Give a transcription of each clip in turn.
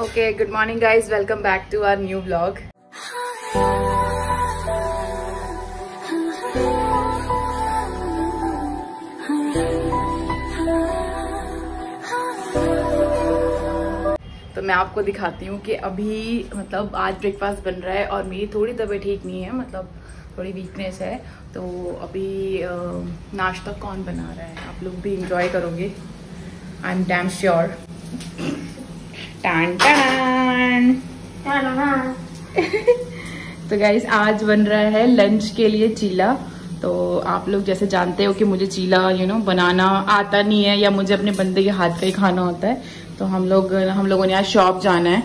Okay, good morning guys, welcome back to our new blog. तो मैं आपको दिखाती हूँ कि अभी मतलब आज ब्रेकफास्ट बन रहा है और मेरी थोड़ी तबीयत ठीक नहीं है, मतलब थोड़ी वीकनेस है। तो अभी नाश्ता कौन बना रहा है आप लोग भी इंजॉय करोगे, आई एम डैम श्योर। तो गाइस आज बन रहा है लंच के लिए चीला। तो आप लोग जैसे जानते हो कि मुझे चीला you know, बनाना आता नहीं है या मुझे अपने बंदे के हाथ का ही खाना होता है। तो हम लोगों ने आज शॉप जाना है,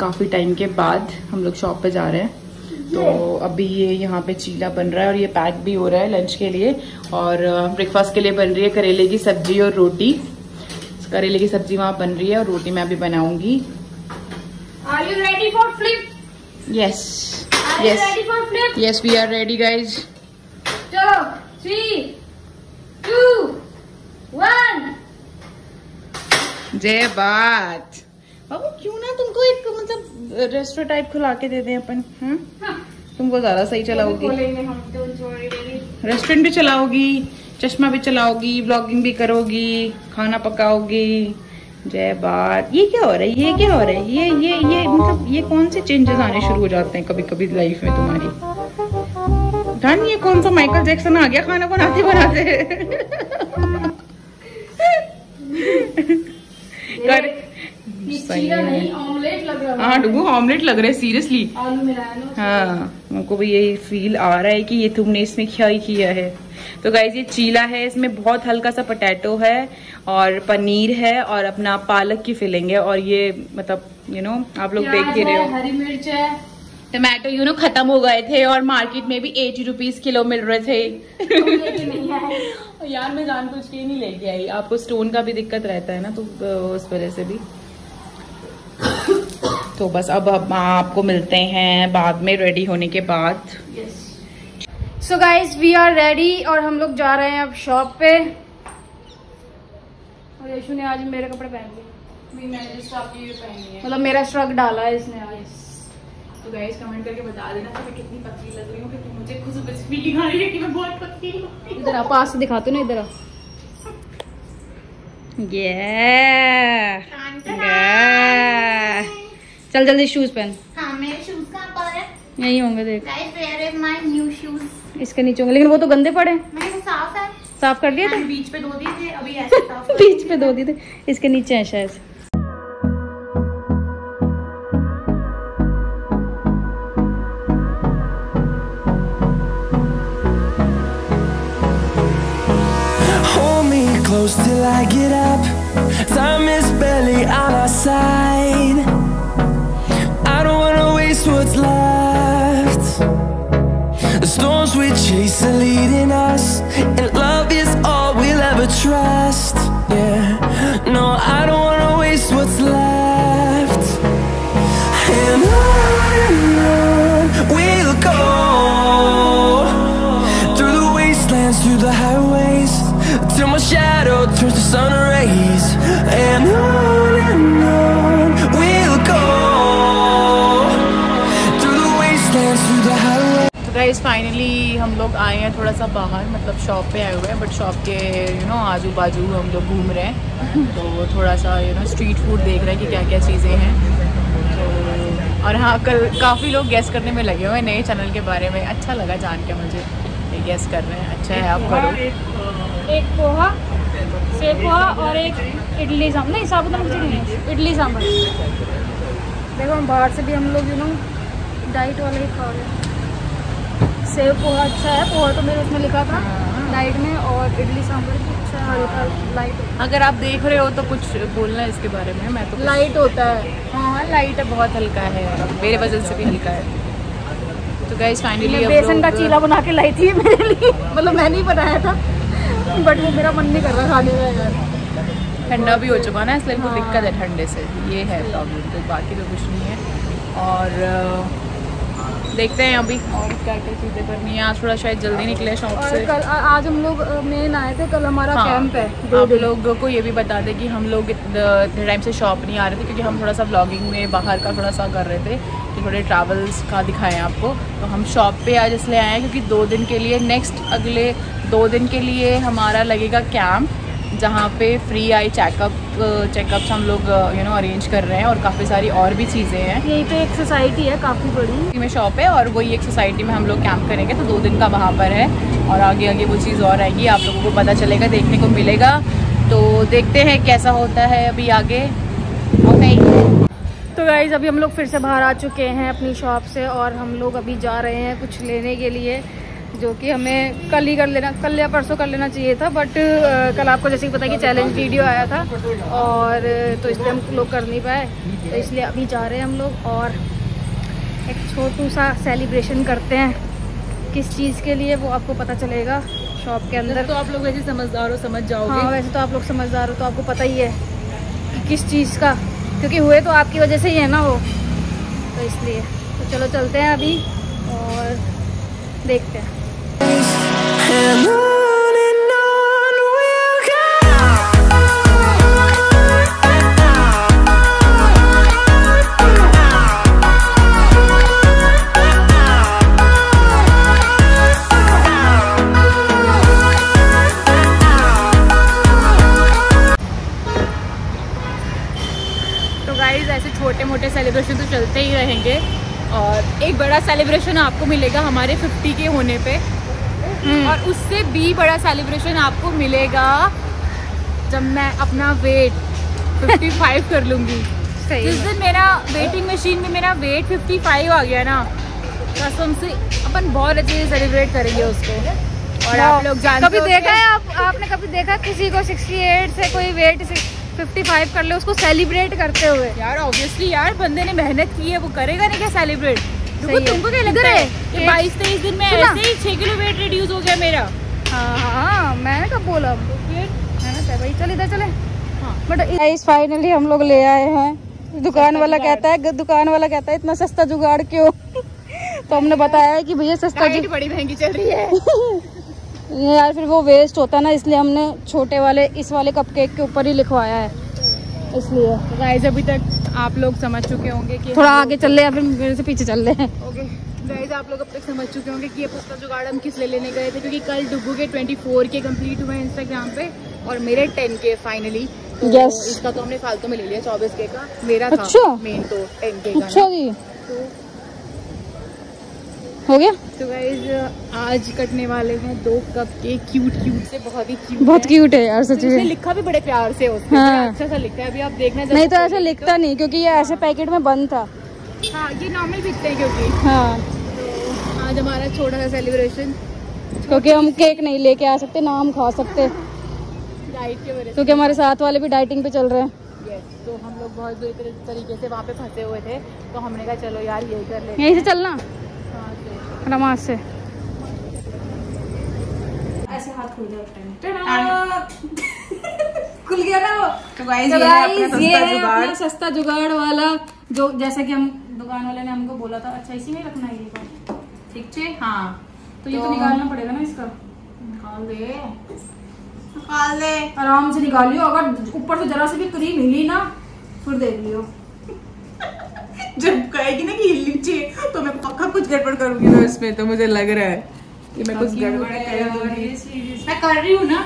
काफ़ी टाइम के बाद हम लोग शॉप पे जा रहे हैं। तो अभी ये यहाँ पे चीला बन रहा है और ये पैक भी हो रहा है लंच के लिए। और ब्रेकफास्ट के लिए बन रही है करेले की सब्जी और रोटी, करेले की सब्जी वहाँ बन रही है और रोटी मैं अभी बनाऊंगी। Are you ready for flip? Yes. Are you ready for flip? Yes, we are ready, guys. 2, 3, 2, 1. जय बात। बाबू क्यों ना तुमको एक मतलब रेस्टोरेंट टाइप खुला के दे दें अपन, तुमको ज्यादा सही चलाओगी, रेस्टोरेंट भी चलाओगी, चश्मा भी चलाओगी, ब्लॉगिंग भी करोगी, खाना पकाओगी। जय बात। ये क्या हो रहा है, ये क्या हो रहा है, ये मतलब ये कौन से चेंजेस आने शुरू हो जाते हैं कभी कभी लाइफ में तुम्हारी। धन ये कौन सा माइकल जैक्सन आ गया खाना बनाते बनाते। ऑमलेट लग रहा है सीरियसली। हाँ, उनको भी यही फील आ रहा है कि ये तुमने इसमें क्या ही किया है। तो गाइस ये चीला है, इसमें बहुत हल्का सा पोटैटो है और पनीर है और अपना पालक की फिलिंग है। और ये मतलब you know, आप लोग देख के रहे हो, हरी मिर्च है, टमाटो you know, खत्म हो गए थे और मार्केट में भी 80 रुपीज किलो मिल रहे थे। नहीं यार, मैं जानबूझ के नहीं लेके आई। आपको स्टोन का भी दिक्कत रहता है ना, तो उस वजह से भी। तो बस अब आपको मिलते हैं बाद में रेडी होने के बाद। So guys we are ready और हम लोग जा रहे हैं अब शॉप पे। और यशु ने आज मेरे कपड़े पहन लिए, मतलब मेरा स्ट्रक डाला है इसने आज। तो गाइज कमेंट करके बता देना कि मैं कितनी पतली लग रही हूँ, क्योंकि मुझे खुद फीलिंग आ रही है कि मैं बहुत पतली हूँ। इधर आप पास से दिखाते हो ना, इधर आप चल जल्दी शूज पहन। हाँ, मेरे शूज कहाँ पर है? यही होंगे, देख। Guys, there is my new shoes। इसके नीचे होंगे, लेकिन वो तो गंदे पड़े। मैंने साफ कर दिए थे, बीच पे धो दिए थे, अभी ऐसे साफ बीच पे धो दिए थे, इसके नीचे है शायद। Hold me close till I get up. Time is barely on our side. What's left? The storms we chase are leading us, and love is all we'll ever trust. Yeah, no, I don't wanna waste what's left. And on we'll go through the wastelands, through the highways, till my shadow turns to sun rays. And on guys finally हम लोग आए हैं थोड़ा सा बाहर, मतलब shop पे आए हुए हैं, बट शॉप के you know, आजू बाजू हम लोग घूम रहे हैं। तो थोड़ा सा you know, स्ट्रीट फूड देख रहे हैं कि क्या क्या चीज़ें हैं। तो और हाँ, कल काफ़ी लोग गेस करने में लगे हुए हैं नए चैनल के बारे में, अच्छा लगा जान के। मुझे ये गेस कर रहे हैं, अच्छा है आप करो। एक पोहा, सेब पोहा और एक इडली सांभर, नहीं साबुदाना खिचड़ी, इडली सांभर। देखो हम बाहर से भी हम लोग you know, डाइट वाले ही खा रहे हैं। सेब पोहा अच्छा है, पोहा तो मेरे उसमें लिखा था लाइट में, और इडली सांभर अच्छा हल्का लाइट। अगर आप देख रहे हो तो कुछ बोलना है इसके बारे में। मैं तो लाइट होता है, हाँ लाइट है, बहुत हल्का है, मेरे वजन से भी हल्का है। तो गाइस फाइनली बेसन का चीला बना के लाई थी मेरे लिए, मतलब मैंने ही बनाया था, बट वो मेरा मन नहीं कर रहा खाने का यार, ठंडा भी हो चुका ना, इसलिए वो दिक्कत है ठंडे से, ये है प्रॉब्लम, तो बाकी तो कुछ नहीं है। और देखते हैं अभी और क्या क्या चीज़ें करनी है। आज थोड़ा शायद जल्दी निकले शॉप से। कल आज हम लोग मेन आए थे, कल हमारा कैंप है। आप लोगों को ये भी बता दें कि हम लोग इतने टाइम से शॉप नहीं आ रहे थे क्योंकि हम थोड़ा सा व्लॉगिंग में बाहर का थोड़ा सा कर रहे थे कि थोड़े ट्रैवल्स का दिखाएं आपको। तो हम शॉप पे आज इसलिए आए हैं क्योंकि 2 दिन के लिए, नेक्स्ट अगले 2 दिन के लिए हमारा लगेगा कैम्प, जहाँ पे फ्री आई चेकअप्स हम लोग अरेंज कर रहे हैं और काफ़ी सारी और भी चीज़ें हैं। यहीं पे एक सोसाइटी है काफ़ी बड़ी में शॉप है और वही एक सोसाइटी में हम लोग कैंप करेंगे। तो 2 दिन का वहाँ पर है और आगे आगे वो चीज़ और आएगी, आप लोगों को पता चलेगा, देखने को मिलेगा। तो देखते हैं कैसा होता है अभी आगे। तो गाइज़ अभी हम लोग फिर से बाहर आ चुके हैं अपनी शॉप से और हम लोग अभी जा रहे हैं कुछ लेने के लिए, जो कि हमें कल ही कर लेना, कल या परसों कर लेना चाहिए था, बट कल आपको जैसे कि पता है कि चैलेंज वीडियो आया था और तो इसलिए हम लोग कर नहीं पाए। तो इसलिए अभी जा रहे हैं हम लोग और एक छोटू सा सेलिब्रेशन करते हैं। किस चीज़ के लिए वो आपको पता चलेगा शॉप के अंदर। तो आप लोग वैसे समझदार हो, समझ जाओगे। हाँ, वैसे तो आप लोग समझदार हो तो आपको पता ही है कि किस चीज़ का, क्योंकि हुए तो आपकी वजह से ही है ना वो, तो इसलिए। तो चलो चलते हैं अभी और देखते हैं। And on and on we'll go. तो गाइस ऐसे छोटे मोटे सेलिब्रेशन तो चलते ही रहेंगे और एक बड़ा सेलिब्रेशन आपको मिलेगा हमारे 50 के होने पे, और उससे भी बड़ा सेलिब्रेशन आपको मिलेगा जब मैं अपना वेट 55 कर लूँगी। जिस दिन मेरा वेटिंग मशीन में मेरा वेट 55 आ गया ना, कसम से अपन बहुत अच्छे से सेलिब्रेट करेंगे उसको। और आप लोग जानते कभी देखा है आपने कभी देखा किसी को 68 से कोई वेट 55 कर ले उसको सेलिब्रेट करते हुए? यार ऑब्वियसली यार बंदे ने मेहनत की है, वो करेगा ना क्या सेलिब्रेट? तुमको क्या लग रहा है कि 22-23 दिन में ऐसे ही 6 किलो वेट रिड्यूस हो गया मेरा? हाँ मैंने कब बोला? मैंने भाई चल इधर चले। हाँ बट गाइस फाइनली हम लोग ले आए हैं। दुकान वाला कहता है इतना सस्ता जुगाड़ क्यों? तो हमने बताया है कि भैया सस्ता जुगाड़ बड़ी महंगी चल रही है यार, फिर वो वेस्ट होता ना, इसलिए हमने छोटे वाले इस वाले कपकेक के ऊपर ही लिखवाया है। इसलिए गाइस अभी तक आप लोग समझ चुके होंगे कि थोड़ा आगे चल रहे हैं, फिर मेरे से पीछे चल रहे हैं। ओके गाइस आप लोग अब तक समझ चुके होंगे कि ये पुस्तक जुगाड़ हम किस लिए लेने गए थे, क्योंकि कल डुब्बू के 24K कंप्लीट हुए इंस्टाग्राम पे और मेरे 10K फाइनली। यस इसका तो हमने फालतू में ले लिया 24K का, मेरा था मेन तो 10K का। अच्छा जी हो गया। तो गाइस आज कटने वाले हैं 2 कपकेक, क्यूट से बहुत ही क्यूट है यार सच में। लिखा भी बड़े प्यार से उसने, अच्छा सा लिखा है, अभी आप देखना। नहीं तो ऐसा लिखता नहीं क्योंकि ये ऐसे पैकेट में बंद था। हाँ ये नॉर्मल बिकते हैं क्योंकि। हाँ तो आज हमारा छोटा सा सेलिब्रेशन, क्योंकि हम केक नहीं लेके आ सकते ना हम खा सकते डाइट के वजह, क्योंकि हमारे साथ वाले भी डाइटिंग पे चल रहे हैं। तो हम लोग बहुत बुरी तरीके से वहाँ पे फंसे हुए थे, तो हमने कहा चलो यार यही कर ले, यहीं से चलना नमाज से। ऐसे हाथ खुल खुल गया ना वो। तो गाइस ये है अपना सस्ता जुगाड़ वाला, जो जैसा कि हम दुकान वाले ने हमको बोला था। अच्छा इसी में रखना है ये, ठीक है? हाँ तो ये तो निकालना पड़ेगा ना, इसका निकाल दे आराम से निकालियो। अगर ऊपर से जरा से भी क्रीम हिली ना फिर देख लियो। जब कहेगी ना कि हिलनी चाहिए तो मैं पक्का कुछ गड़बड़ करूंगी। तो इसमें तो मुझे लग रहा है कि मैं कुछ गड़बड़ करूंगी। मैं कर रही हूँ ना,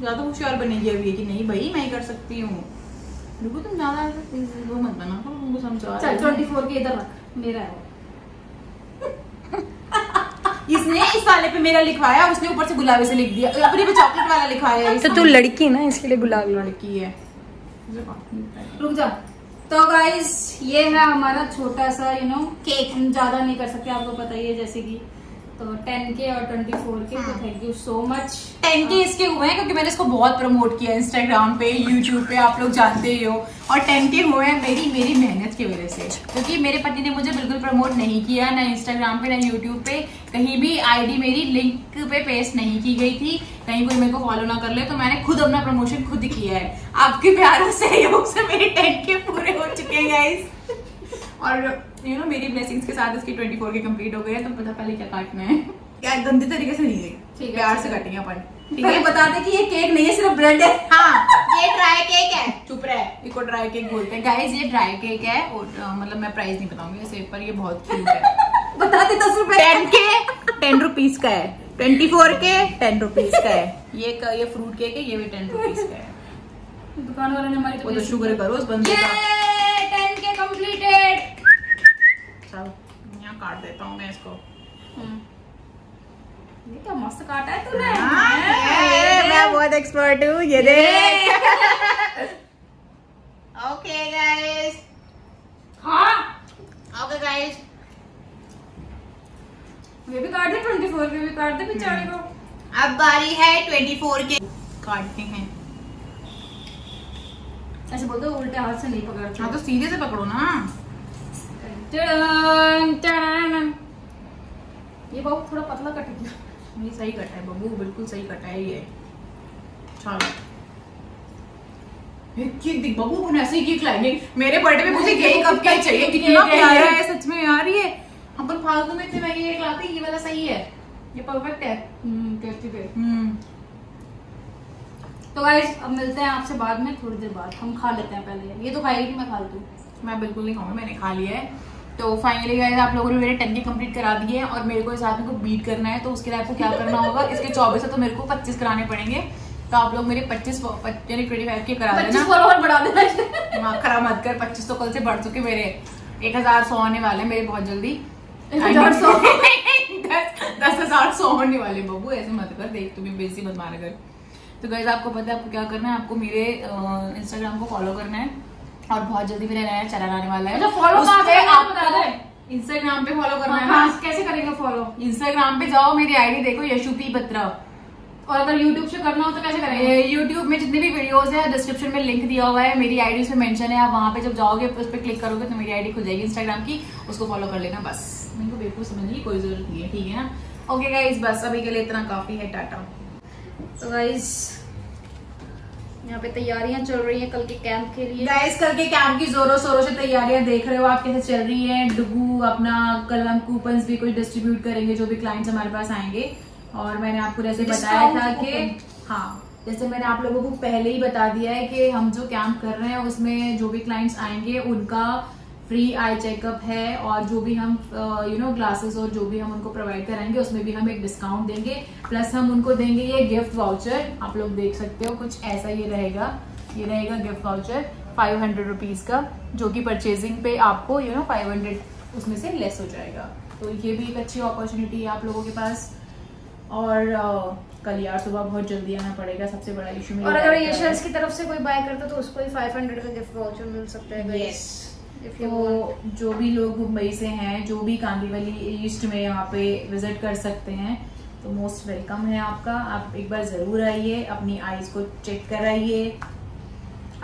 ज्यादा होशियार बनेगी अभी कि नहीं भाई मैं ही कर सकती हूँ। रुको तुम ज्यादा वो मत बना, तुमको समझा। चल 24 के इधर रख, मेरा है। इसने इस वाले पे मेरा लिखवाया, उसने ऊपर से गुलाबी से लिख दिया, अपने पे चॉकलेट वाला लिखवाया। तो तू लड़की है ना इसके लिए गुलाबी लड़की है। रुक जा। तो गाइस ये है हमारा छोटा सा केक। हम ज्यादा नहीं कर सकते आपको पता ही है, जैसे कि तो 10K और 24K। तो thank you so much. 10K इसके हुए हैं क्योंकि मैंने इसको बहुत प्रमोट किया इंस्टाग्राम पे, यूट्यूब पे, आप लोग जानते ही हो। और 10K हुए हैं मेरी मेहनत की वजह से, क्योंकि मेरे पति ने मुझे बिल्कुल प्रमोट नहीं किया, ना इंस्टाग्राम पे ना यूट्यूब पे, कहीं भी आईडी मेरी लिंक पे पेस्ट नहीं की गई थी, कहीं कोई मेरे को फॉलो ना कर ले। तो मैंने खुद अपना प्रमोशन खुद किया है, आपके प्यार और सहयोग से मेरे 10K पूरे हो चुके हैं गाइस। और यू नो मेरी ब्लेसिंग्स के साथ इसकी 24 के कंप्लीट हो गए हैं। तो पता पहले क्या काटना है, क्या गंदे तरीके से नहीं देंगे, प्यार से कटेंगे अपन। पहले बता दें कि ये केक नहीं है, सिर्फ ब्रेड है। हाँ, ये ड्राई केक है। चुप रहे, इसको ड्राई केक बोलते हैं गाइस। ये ड्राई केक है और मतलब मैं प्राइस नहीं बताऊंगी इसे, पर ये बहुत क्यूट है। बता दे 10 रुपीज का है, 24 के 10 रुपीज का है। ये फ्रूट केक है, ये भी 10 रुपीज का है। दुकान वाले ने हमारी तो शुगर करो उस बंदे का। 10K completed। चल यहाँ काट देता हूँ मैं इसको। ये क्या मस्त काटा है तूने। मैं बहुत एक्सपर्ट हूँ ये देख। ओके गाइस, हाँ ओके गाइस, ये भी काट दे, 24 के भी काट दे बेचारे को। अब बारी है 24 के काटते हैं। ऐसे बोलते हो उल्टे हाथ से नहीं पकड़ते। हाँ तो सीधे से पकड़ो ना। ये बाबू थोड़ा पतला कट गया। नहीं सही कटा है बाबू, बिल्कुल सही कटा है ये। बाबू अपन ऐसे ही केक लाएंगे। मेरे बर्थडे पे मुझे यही कप केक चाहिए। कितना प्यारा है सच में यार ये। अपन फालतू में इतने महंगे केक लाते हैं, ये वाला सही है, ये परफेक्ट है। तो गाइस अब मिलते हैं आपसे बाद में, थोड़ी देर बाद। हम खा लेते हैं पहले। ये तो खाएगी, मैं खा लूँ। मैं बिल्कुल नहीं खाऊंगी, मैंने खा लिया है। तो फाइनली गाइस आप लोगों ने मेरे 10K कंप्लीट करा दिए हैं और मेरे को इस आदमी को बीट करना है। तो उसके लिए आपको क्या करना होगा, इसके 24 है तो मेरे को 25 कराने पड़ेंगे। तो आप लोग मेरे 25 यानी 25 के करा देना। फॉलोअर बढ़ा देना। हाँ खरा मत कर, 25 तो कल से बढ़ चुके। मेरे 1100 होने वाले मेरे बहुत जल्दी। 10,100 होने वाले बाबू, ऐसे मत कर, देख तुम्हें बेसी मत मारा कर। तो गाइस आपको पता है आपको क्या करना है, आपको मेरे इंस्टाग्राम को फॉलो करना है और बहुत जल्दी मेरा नया चैनल आने वाला है। फॉलो आपको इंस्टाग्राम पे फॉलो करना है। हाँ, कैसे करेंगे फॉलो? इंस्टाग्राम पे जाओ, मेरी आईडी देखो Yashu P 15। और अगर यूट्यूब से करना हो तो कैसे करेंगे? यूट्यूब में जितनी भी वीडियोस है डिस्क्रिप्शन में लिंक दिया हुआ है, मेरी आईडी उसमें मेंशन है। आप वहाँ पे जब जाओगे उस पर क्लिक करोगे तो मेरी आईडी खुल जाएगी इंस्टाग्राम की, उसको फॉलो कर लेना। बस मेरे को बेवकूफ समझने की कोई जरूरत नहीं है, ठीक है ना? ओके गाइस बस अभी के लिए इतना काफी है, टाटा। तो गाइस यहाँ पे तैयारियां चल रही हैं कल के कैंप के लिए। गाइस कल के कैंप की जोरों शोरों से तैयारियां देख रहे हो आप कैसे चल रही हैं। डुगू अपना कल हम कूपन भी कुछ डिस्ट्रीब्यूट करेंगे, जो भी क्लाइंट्स हमारे पास आएंगे। और मैंने आपको जैसे बताया था कि हाँ, जैसे मैंने आप लोगों को पहले ही बता दिया है कि हम जो कैंप कर रहे हैं उसमें जो भी क्लाइंट्स आएंगे उनका फ्री आई चेकअप है। और जो भी हम यू नो ग्लासेस और जो भी हम उनको प्रोवाइड कराएंगे उसमें भी हम एक डिस्काउंट देंगे। प्लस हम उनको देंगे ये गिफ्ट वाउचर, आप लोग देख सकते हो कुछ ऐसा ये रहेगा। ये रहेगा गिफ्ट वाउचर 500 रुपीज़ का, जो कि परचेजिंग पे आपको यू नो 500 उसमें से लेस हो जाएगा। तो ये भी एक अच्छी अपॉर्चुनिटी है आप लोगों के पास। और कल यार सुबह बहुत जल्दी आना पड़ेगा, सबसे बड़ा इशू मेरा। और अगर यशराज की तरफ से कोई बाय करता तो उसको भी 500 का गिफ्ट वाउचर मिल सकता है। तो जो भी लोग मुंबई से हैं, जो भी कांदिवली ईस्ट में यहाँ पे विजिट कर सकते हैं तो मोस्ट वेलकम है आपका। आप एक बार जरूर आइए, अपनी आईज को चेक कराइए।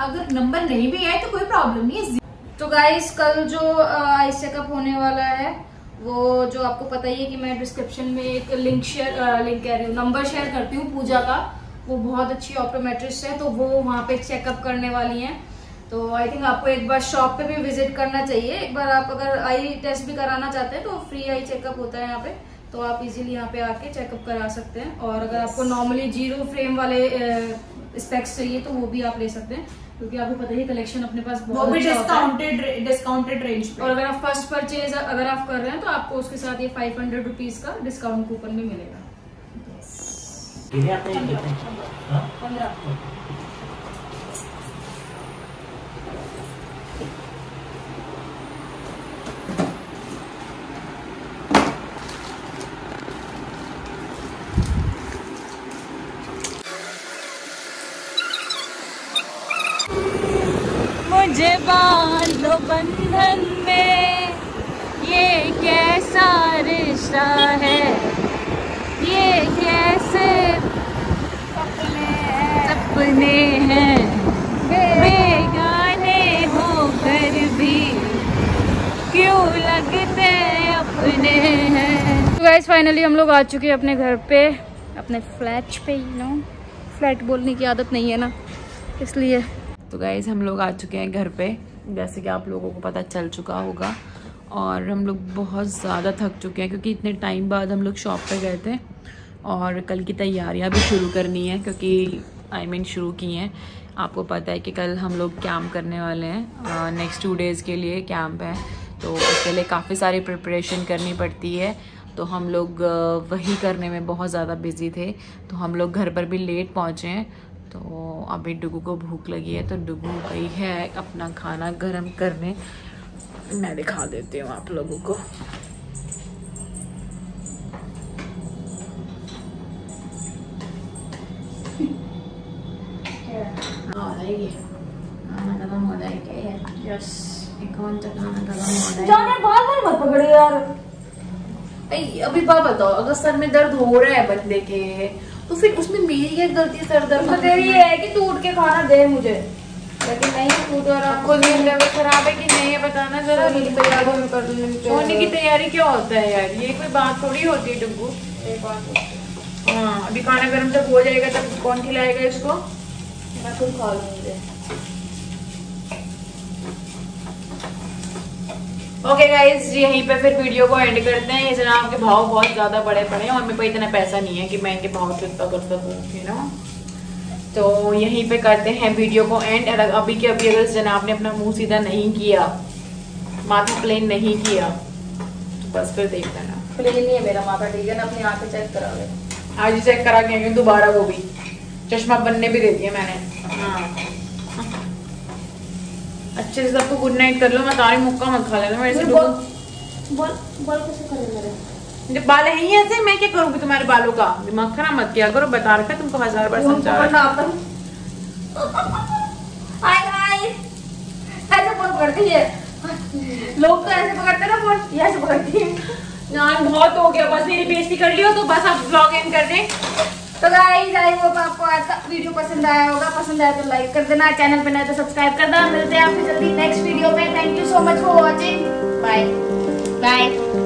अगर नंबर नहीं भी आए तो कोई प्रॉब्लम नहीं है। तो गाइस कल जो आई चेकअप होने वाला है वो जो आपको पता ही है कि मैं डिस्क्रिप्शन में एक नंबर शेयर करती हूँ पूजा का। वो बहुत अच्छी ऑप्टोमेट्रिस्ट है, तो वो वहाँ पे चेकअप करने वाली है। तो आई थिंक आपको एक बार शॉप पे भी विजिट करना चाहिए। एक बार आप अगर आई टेस्ट भी कराना चाहते हैं तो फ्री आई चेकअप होता है यहाँ पे, तो आप इजीली यहाँ पे आके चेकअप करा सकते हैं। और अगर आपको नॉर्मली 0 फ्रेम वाले स्पेक्स चाहिए तो वो भी आप ले सकते हैं, क्योंकि आपको पता ही कलेक्शन अपने पास बहुत डिस्काउंटेड रेंज पे। और अगर आप फर्स्ट परचेज अगर आप कर रहे हैं तो आपको उसके साथ ये 500 रुपीज का डिस्काउंट कूपन भी मिलेगा। 15 मुझे बांधो बंधन में, ये कैसा रिश्ता है, ये कैसे सपने हैं, बेगाने होकर भी क्यों लगते अपने हैं। तो गाइस फाइनली हम लोग आ चुके हैं अपने घर पे, अपने फ्लैट पे। यू नो फ्लैट बोलने की आदत नहीं है ना, इसलिए। तो गाइस हम लोग आ चुके हैं घर पे जैसे कि आप लोगों को पता चल चुका होगा। और हम लोग बहुत ज़्यादा थक चुके हैं क्योंकि इतने टाइम बाद हम लोग शॉप पे गए थे और कल की तैयारियां भी शुरू करनी है क्योंकि शुरू की हैं। आपको पता है कि कल हम लोग कैम्प करने वाले हैं, नेक्स्ट 2 डेज़ के लिए कैम्प है, तो उसके लिए काफ़ी सारी प्रिपरेशन करनी पड़ती है। तो हम लोग वही करने में बहुत ज़्यादा बिजी थे, तो हम लोग घर पर भी लेट पहुँचे हैं। तो अभी डुगू को भूख लगी है, तो डुगू गई है अपना खाना गर्म करने। मैं दिखा देती हूँ आप लोगों को, खाना गर्म हो जाएगा। यस, कौन सा खाना गर्म हो जाएगा? जाने बाल बाल मत पकड़ो यार। अभी बात बताओ, अगर सर में दर्द हो रहा है बंदे के तो फिर उसमें मेरी क्या गलती? सर दर्द तो तेरी है कि तू उठ के खाना दे मुझे, लेकिन नहीं टूट रहा। खुद लेवल खराब है कि नहीं है बताना जरा। सोने की तैयारी क्या होता है यार, ये कोई बात थोड़ी होती है डुगू। हाँ, अभी खाना गर्म जब हो जाएगा तब कौन खिलाएगा इसको? मैं खुद खा लूँगी। ओके गाइज, यहीं पे फिर वीडियो को एंड करते हैं। इस जनाब के भाव बहुत ज़्यादा बड़े पड़े हैं और मेरे को इतना पैसा नहीं है कि मैं इनके भाव से इतना कर सकूँ, है ना। तो यहीं पे करते हैं वीडियो को एंड। अभी के अभी अगर इस जनाब ने अपना मुंह सीधा नहीं किया, माथा प्लेन नहीं किया, तो बस फिर देख लेना। प्लेन नहीं है मेरा माथा, ठीक है ना। अपनी आँखें चेक करा ले, आज ही चेक करा के दोबारा। वो भी चश्मा बनने भी दे दिया मैंने। हाँ, अच्छे से सबको गुड नाइट कर लो। मैं तारी मुक्का मत खा लेना। मेरे से बाल कैसे कर रहे मेरे बाल है ही ऐसे, मैं क्या करूँगी तुम्हारे बालों का? दिमाग खराब मत किया करो, बता रखा तुमको 1000 बार समझा। हाय गाइस, ऐसे फोन करती है लोग, तो ऐसे पकड़ते ना फोन, ये ऐसे पकड़ती है। नान बहुत हो गया, बस मेरी बेइज्जती कर लियो, तो बस आप ब्लॉग इन कर दें। तो गाइस, आई होप आपको आज का वीडियो पसंद आया होगा। पसंद आया तो लाइक कर देना, चैनल पे नए तो सब्सक्राइब कर देना। मिलते हैं आपसे जल्दी नेक्स्ट वीडियो में। Thank you so much for watching. Bye bye.